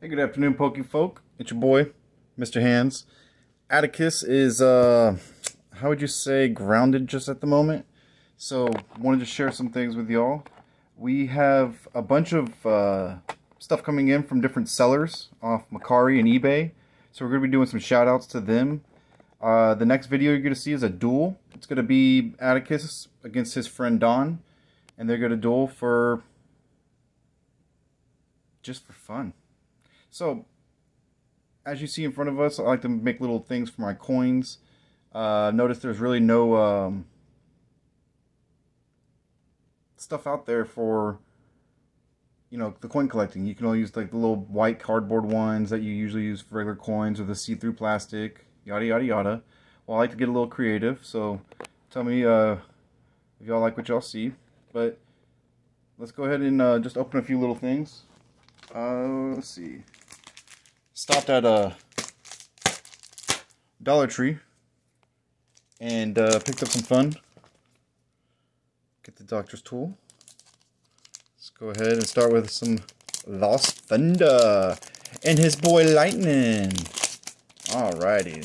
Hey, good afternoon, Pokefolk. It's your boy, Mr. Hands. Atticus is, how would you say, grounded just at the moment. So, wanted to share some things with y'all. We have a bunch of stuff coming in from different sellers off Mercari and eBay. So we're going to be doing some shout-outs to them. The next video you're going to see is a duel. It's going to be Atticus against his friend Don. And they're going to duel for... just for fun. So, as you see in front of us, I like to make little things for my coins. Notice there's really no... stuff out there for, you know, the coin collecting. You can only use like the little white cardboard ones that you usually use for regular coins, or the see-through plastic, yada yada yada. Well, I like to get a little creative, so tell me if y'all like what y'all see. But let's go ahead and just open a few little things. Let's see. Stopped at a Dollar Tree and picked up some fun. Get the doctor's tool. Let's go ahead and start with some Lost Thunder and his boy Lightning. Alrighty.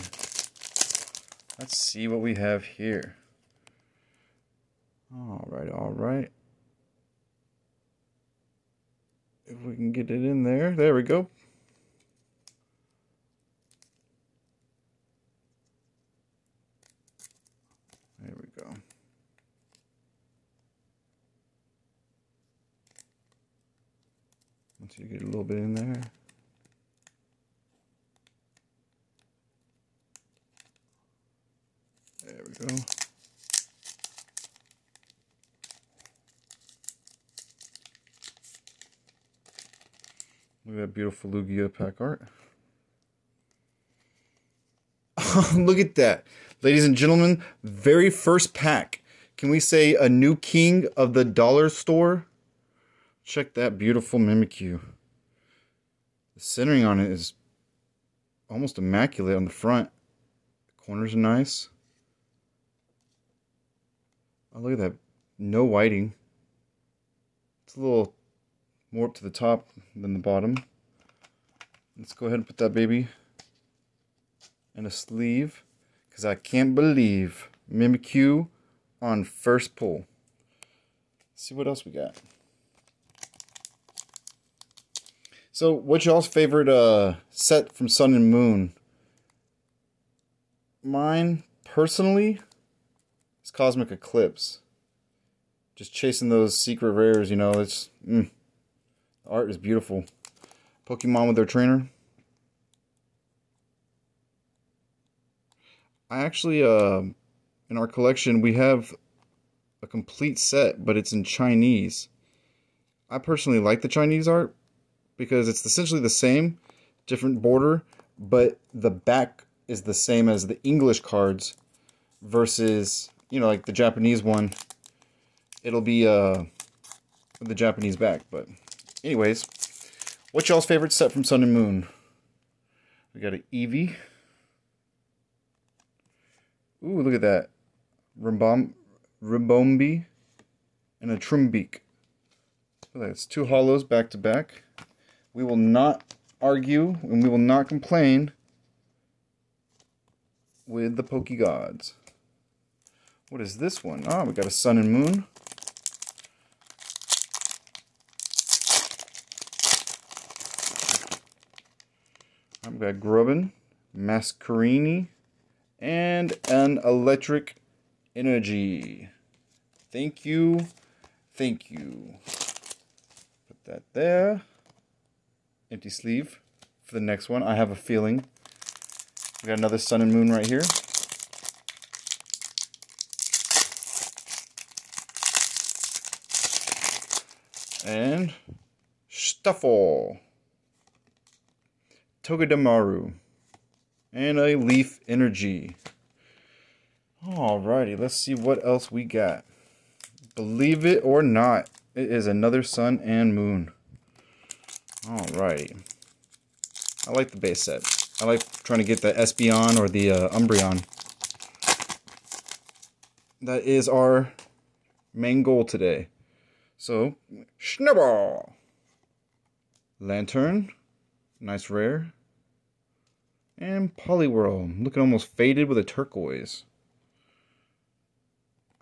Let's see what we have here. Alright, alright. If we can get it in there. There we go. There we go. Once you get a little bit in there. There we go. Look at that beautiful Lugia pack art. Look at that. Ladies and gentlemen, very first pack. Can we say a new king of the dollar store? Check that beautiful Mimikyu. The centering on it is almost immaculate on the front. The corners are nice. Oh, look at that. No whiting. It's a little more up to the top than the bottom. Let's go ahead and put that baby in a sleeve. Because I can't believe Mimikyu on first pull. Let's see what else we got. So, what's y'all's favorite set from Sun and Moon? Mine, personally, is Cosmic Eclipse. Just chasing those secret rares, you know, it's... The art is beautiful. Pokemon with their trainer. I actually, in our collection, we have a complete set, but it's in Chinese. I personally like the Chinese art, because it's essentially the same, different border, but the back is the same as the English cards versus, you know, like the Japanese one. It'll be the Japanese back. But anyways, what's y'all's favorite set from Sun and Moon? We got an Eevee. Ooh, look at that. Ribombi and a Trumbeak. That's two hollows back to back. We will not argue and we will not complain with the Poke Gods. What is this one? Ah, we got a Sun and Moon. I've got Grubbin, Masquerain, and an Electric Energy. Thank you. Thank you. Put that there. Empty sleeve for the next one. I have a feeling. We got another Sun and Moon right here. And Stufful, Togedemaru, and a Leaf Energy. Alrighty, let's see what else we got. Believe it or not, it is another Sun and Moon. Alrighty. I like the base set. I like trying to get the Espeon or the Umbreon. That is our main goal today. So, Schnibble! Lantern. Nice rare. And Poliwhirl. Looking almost faded with a turquoise.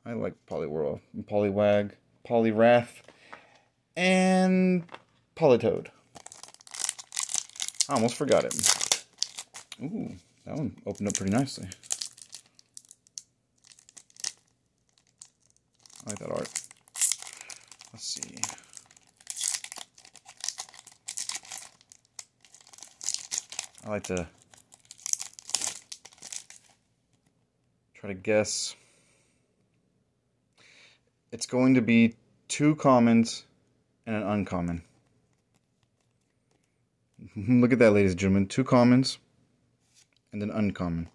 I like Poliwhirl. Poliwag. Poliwrath. And Politoed. I almost forgot it. Ooh, that one opened up pretty nicely. I like that art. Let's see. I like to try to guess. It's going to be two commons and an uncommon. Look at that, ladies and gentlemen. Two commons and an uncommon.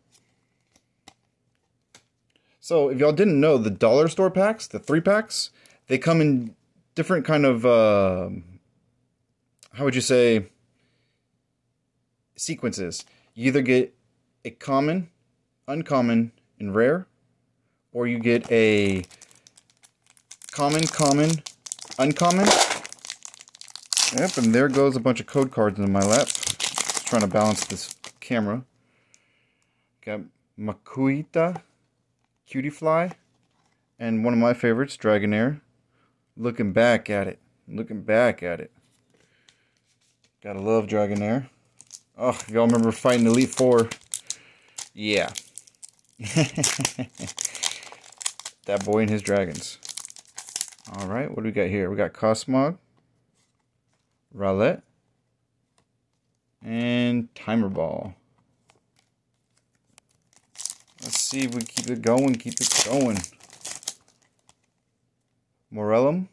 So, if y'all didn't know, the dollar store packs, the 3-packs, they come in different kind of, how would you say, sequences. You either get a common, uncommon, and rare, or you get a common, common, uncommon. Yep, and there goes a bunch of code cards into my lap. Just trying to balance this camera. Got Makuhita, Cutiefly, and one of my favorites, Dragonair. Looking back at it. Looking back at it. Gotta love Dragonair. Oh, y'all remember fighting Elite Four? Yeah. That boy and his dragons. Alright, what do we got here? We got Cosmog, Rowlet, and Timer Ball. Let's see if we keep it going. Morellum,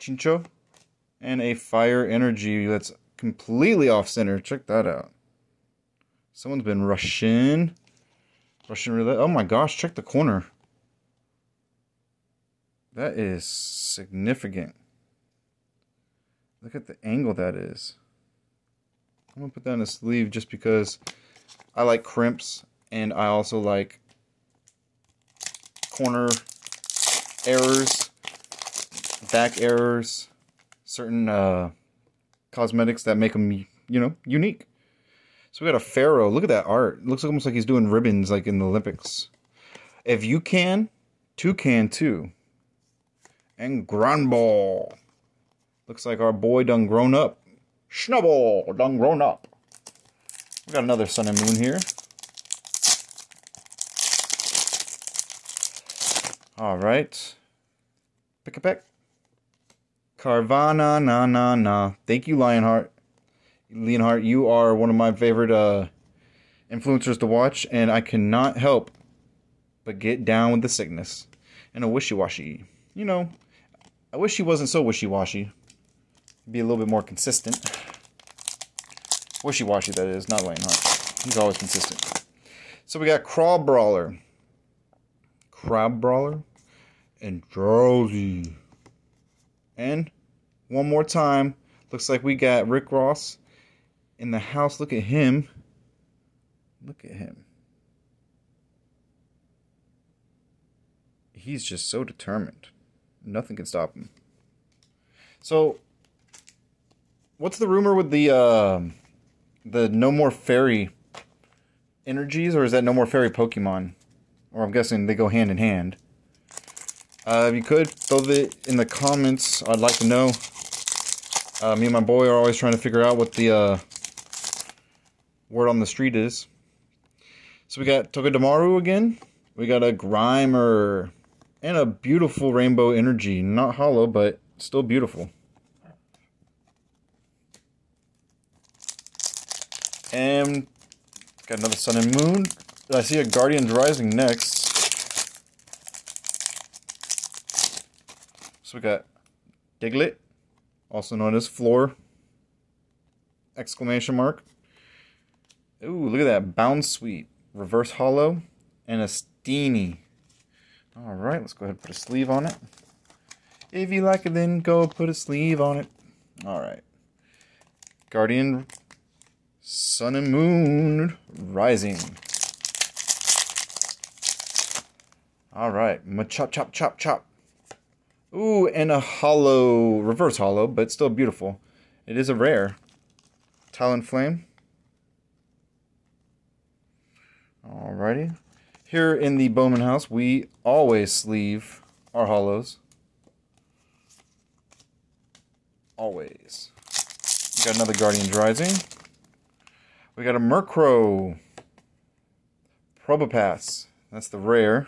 Chincho, and a Fire Energy that's completely off-center. Check that out. Someone's been rushing. Rushing roulette. Oh my gosh, check the corner. That is significant. Look at the angle that is. I'm going to put that in a sleeve just because I like crimps. And I also like corner errors, back errors, certain cosmetics that make them, you know, unique. So we got a pharaoh. Look at that art. It looks almost like he's doing ribbons like in the Olympics. If you can, two can too. And Grand Ball. Looks like our boy done grown up. Schnibble done grown up. We got another Sun and Moon here. Alright. Pick-a-peck. Carvana, na. Thank you, Lionheart. Lionheart, you are one of my favorite influencers to watch, and I cannot help but get down with the sickness. And a wishy-washy. You know, I wish he wasn't so wishy-washy. Be a little bit more consistent. Wishy-washy, that is, not Lionheart. He's always consistent. So we got Crab Brawler. And Drowsy. And one more time. Looks like we got Rick Ross in the house. Look at him. Look at him. He's just so determined. Nothing can stop him. So, what's the rumor with the no more fairy energies? Or is that no more fairy Pokemon? Or I'm guessing they go hand in hand. If you could, throw it in the comments. I'd like to know. Me and my boy are always trying to figure out what the word on the street is. So we got Togedemaru again. We got a Grimer. And a beautiful rainbow energy. Not hollow, but still beautiful. And got another Sun and Moon. I see a Guardian Rising next. So we got Diglett, also known as Floor, exclamation mark. Ooh, look at that, Bound Sweep, Reverse Hollow, and a Steenie. Alright, let's go ahead and put a sleeve on it. If you like it, then go put a sleeve on it. Alright. Guardian Sun and Moon Rising. Alright, Machop. Ooh, and a hollow, reverse hollow, but still beautiful. It is a rare. Talonflame. Alrighty. Here in the Bowman House, we always sleeve our hollows. Always. We got another Guardian Rising. We got a Murkrow. Probopass. That's the rare.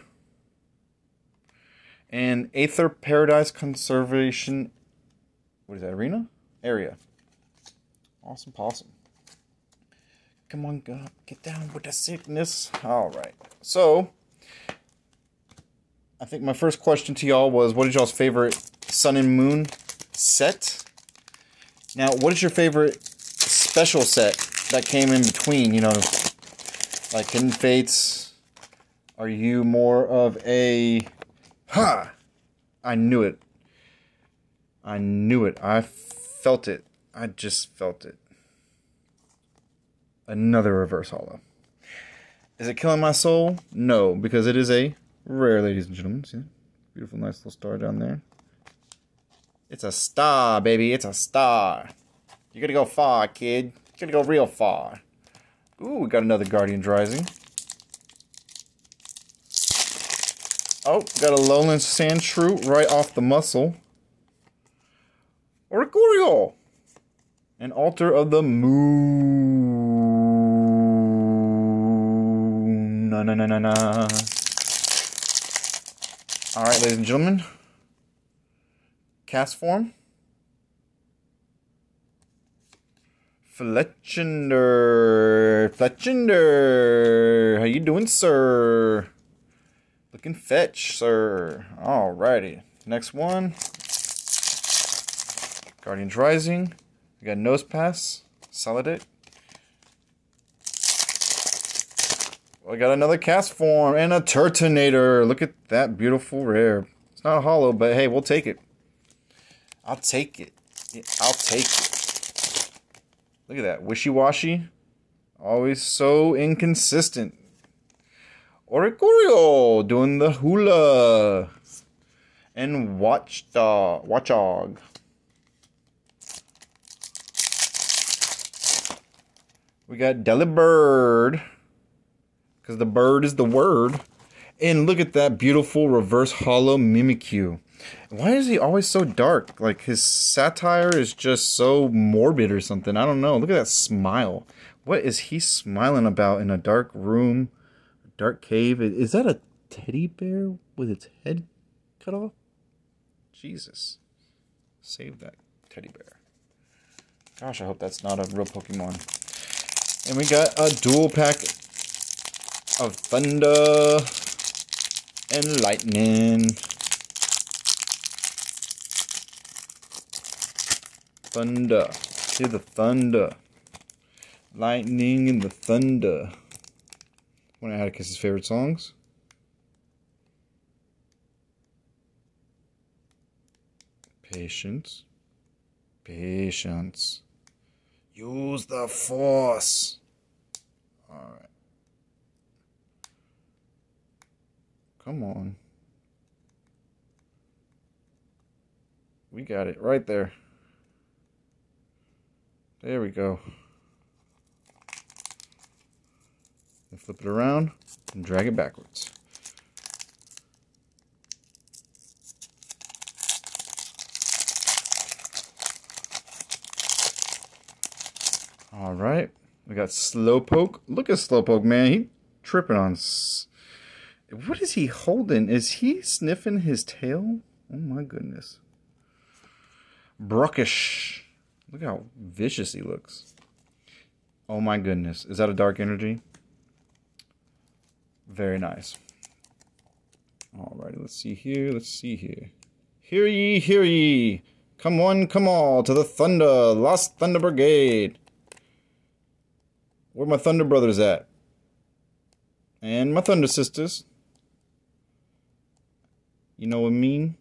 And Aether Paradise Conservation. What is that? Arena? Area. Awesome possum. Come on, God. Get down with the sickness. Alright. So, I think my first question to y'all was, what is y'all's favorite Sun and Moon set? Now, what is your favorite special set that came in between? You know, like Hidden Fates. Are you more of a... Ha! I knew it. I knew it. I felt it. I just felt it. Another reverse holo. Is it killing my soul? No, because it is a rare, ladies and gentlemen. See? Beautiful, nice little star down there. It's a star, baby. It's a star. You're gonna go far, kid. You're gonna go real far. Ooh, we got another Guardian Rising. Oh, got a Lowland Sand Shrew right off the muscle. Oricorio! An Altar of the Moon. Na na na na na. Alright, ladies and gentlemen. Cast form. Fletchender. Fletchender. How you doing, sir? Looking fetch, sir. Alrighty. Next one. Guardians Rising. We got Nose Pass. Solidate. We got another Cast form and a Turtonator. Look at that beautiful rare. It's not a hollow, but hey, we'll take it. I'll take it. Yeah, I'll take it. Look at that. Wishy-washy. Always so inconsistent. Oricorio doing the hula. And Watchdog. Watchog. We got Delibird. Because the bird is the word. And look at that beautiful reverse holo Mimikyu. Why is he always so dark? Like his satire is just so morbid or something. I don't know. Look at that smile. What is he smiling about in a dark room? Dark cave. Is that a teddy bear with its head cut off? Jesus. Save that teddy bear. Gosh, I hope that's not a real Pokemon. And we got a dual pack of Thunder and Lightning. Thunder. Hear the thunder. Lightning and the thunder. One of Atticus's favorite songs. Patience. Patience. Use the force. Alright. Come on. We got it right there. There we go. And flip it around and drag it backwards. All right, we got Slowpoke. Look at Slowpoke, man. He tripping on. What is he holding? Is he sniffing his tail? Oh my goodness. Brookish. Look how vicious he looks. Oh my goodness. Is that a dark energy? Very nice. Alrighty, let's see here, let's see here. Hear ye, hear ye! Come one, come all to the Thunder, Lost Thunder Brigade. Where my Thunder brothers at? And my Thunder sisters. You know what I mean?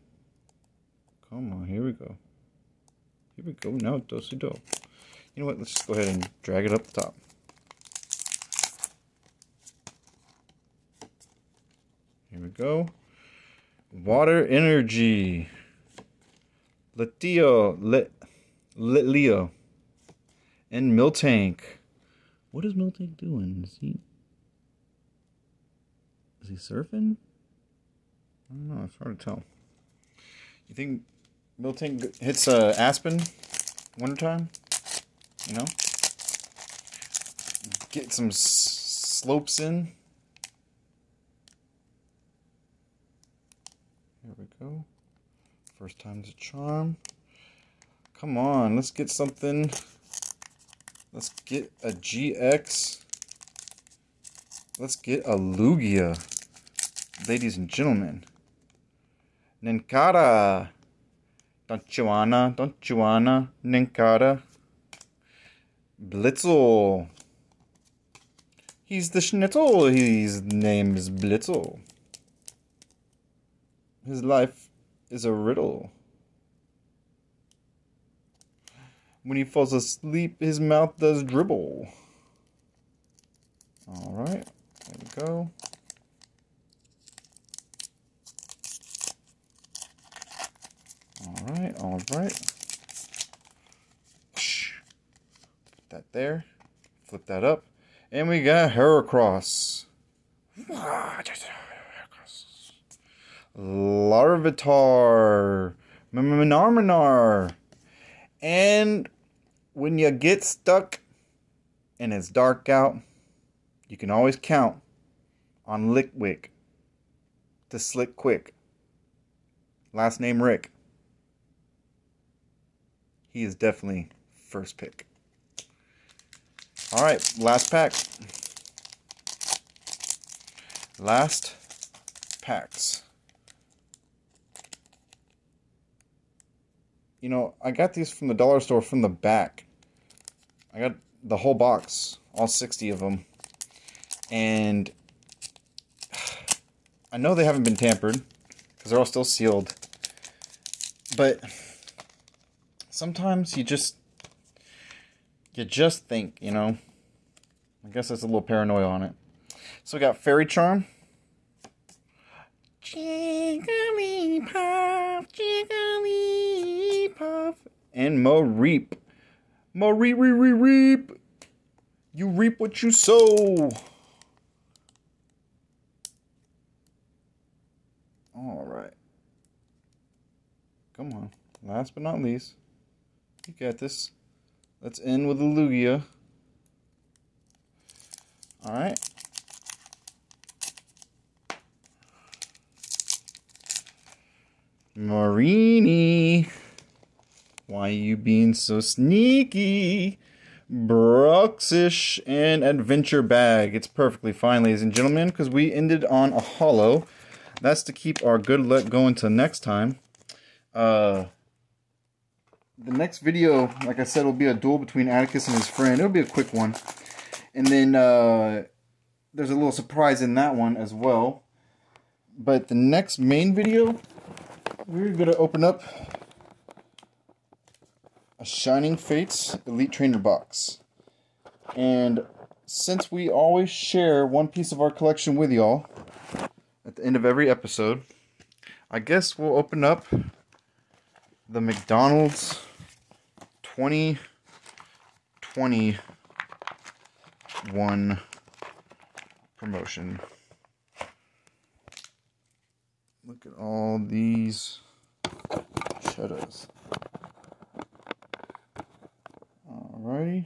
Come on, here we go. Here we go now, do-si-do. You know what, let's just go ahead and drag it up the top. Here we go. Water energy. Leo. And Miltank. What is Miltank doing? Is he surfing? I don't know. It's hard to tell. You think Miltank hits Aspen wintertime? You know? Get some slopes in. There we go. First time's a charm. Come on, let's get something. Let's get a GX. Let's get a Lugia. Ladies and gentlemen. Ninkara. Don't you wanna, Ninkara. Blitzel. He's the Schnitzel. His name is Blitzel. His life is a riddle. When he falls asleep, his mouth does dribble. Alright, there we go. Alright. Put that there. Flip that up. And we got Heracross. Larvitar. Minarminar. And when you get stuck and it's dark out, you can always count on Lickwick to Slick Quick. Last name Rick. He is definitely first pick. All right, last pack. Last packs. You know, I got these from the dollar store from the back. I got the whole box, all 60 of them. And I know they haven't been tampered because they're all still sealed. But sometimes you just think, you know. I guess that's a little paranoia on it. So we got Fairy Charm. Jigglypuff, and Mareep. Mareep. You reap what you sow. All right. Come on. Last but not least, you got this. Let's end with a Lugia. All right. Marini, why are you being so sneaky? Bruxish and Adventure Bag. It's perfectly fine, ladies and gentlemen, because we ended on a holo. That's to keep our good luck going till next time. The next video, like I said, will be a duel between Atticus and his friend. It'll be a quick one. And then there's a little surprise in that one as well. But the next main video, we're going to open up a Shining Fates Elite Trainer box. And since we always share one piece of our collection with y'all at the end of every episode, I guess we'll open up the McDonald's 2021 promotion. Look at all these shadows. Alrighty.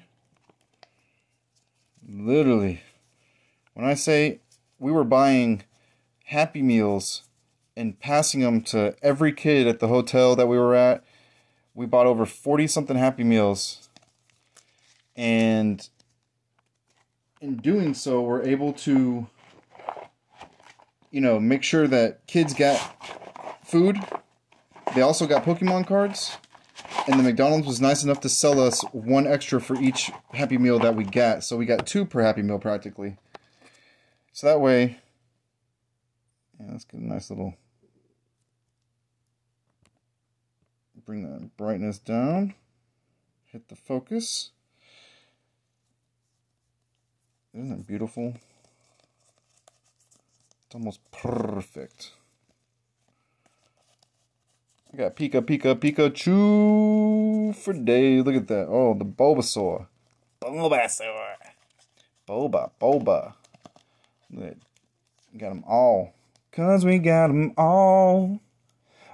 Literally. When I say we were buying Happy Meals and passing them to every kid at the hotel that we were at, we bought over 40-something Happy Meals. And in doing so, we're able to, you know, make sure that kids got food. They also got Pokemon cards. And the McDonald's was nice enough to sell us one extra for each Happy Meal that we got. So we got two per Happy Meal practically. So that way, yeah, let's get a nice little, bring that brightness down. Hit the focus. Isn't that beautiful? Almost perfect. I got Pikachu for days. Look at that. Oh, the Bulbasaur. Bulbasaur. Boba. Good. Got them all. Cause we got them all.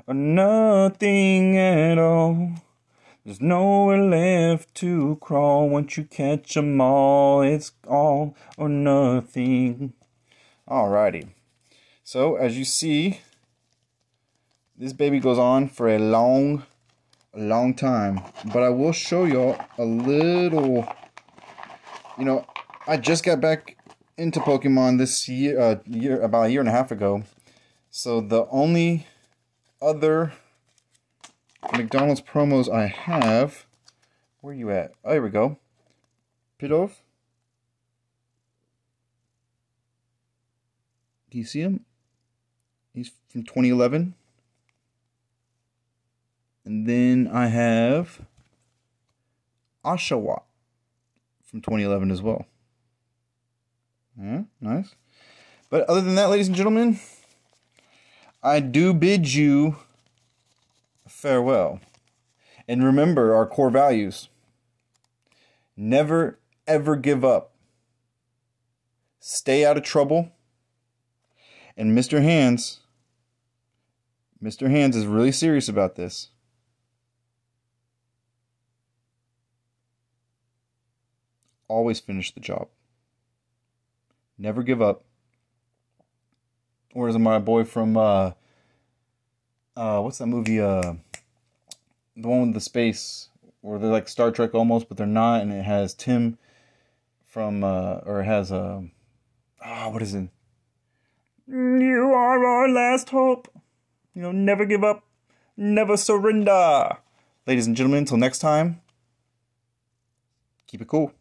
Or nothing at all. There's nowhere left to crawl. Once you catch them all, it's all or nothing. Alrighty. So, as you see, this baby goes on for a long time. But I will show y'all a little, you know, I just got back into Pokemon this year, about a year and a half ago. So the only other McDonald's promos I have, where you at? Oh, here we go. Pidove. Do you see him? He's from 2011. And then I have Oshawa from 2011 as well. Yeah, nice. But other than that, ladies and gentlemen, I do bid you farewell. And remember our core values. Never, ever give up. Stay out of trouble. And Mr. Hands is really serious about this. Always finish the job. Never give up. Or is it my boy from, what's that movie, the one with the space, where they're like Star Trek almost, but they're not, and it has Tim from, what is it? You are our last hope. You know, never give up, never surrender. Ladies and gentlemen, until next time, keep it cool.